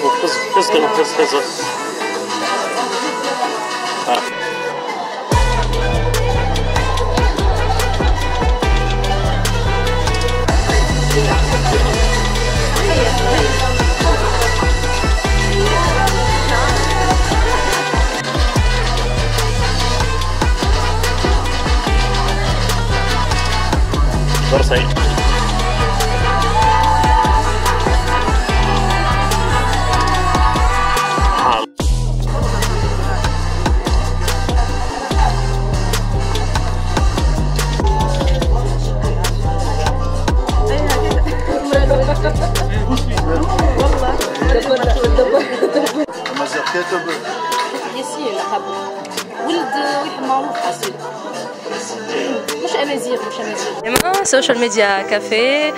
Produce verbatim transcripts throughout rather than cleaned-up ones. فصلوا فصلوا فصلوا فرصة ياسين لقبه ولد واحد معروف حصيل مش امازيغ مش امازيغ. سوشيال ميديا كافيه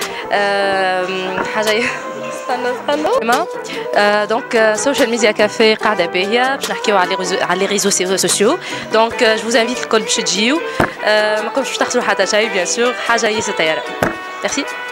حاجه استنى استنى دونك سوشيال ميديا كافيه قاعده باهيه باش نحكيو على على لي ريزو سوسيو. دونك جو فوز انفيت الكل باش تجيو، ماكمش باش تخسروا حتى شيء بيان سور. حاجه هي الطياره. ميرسي.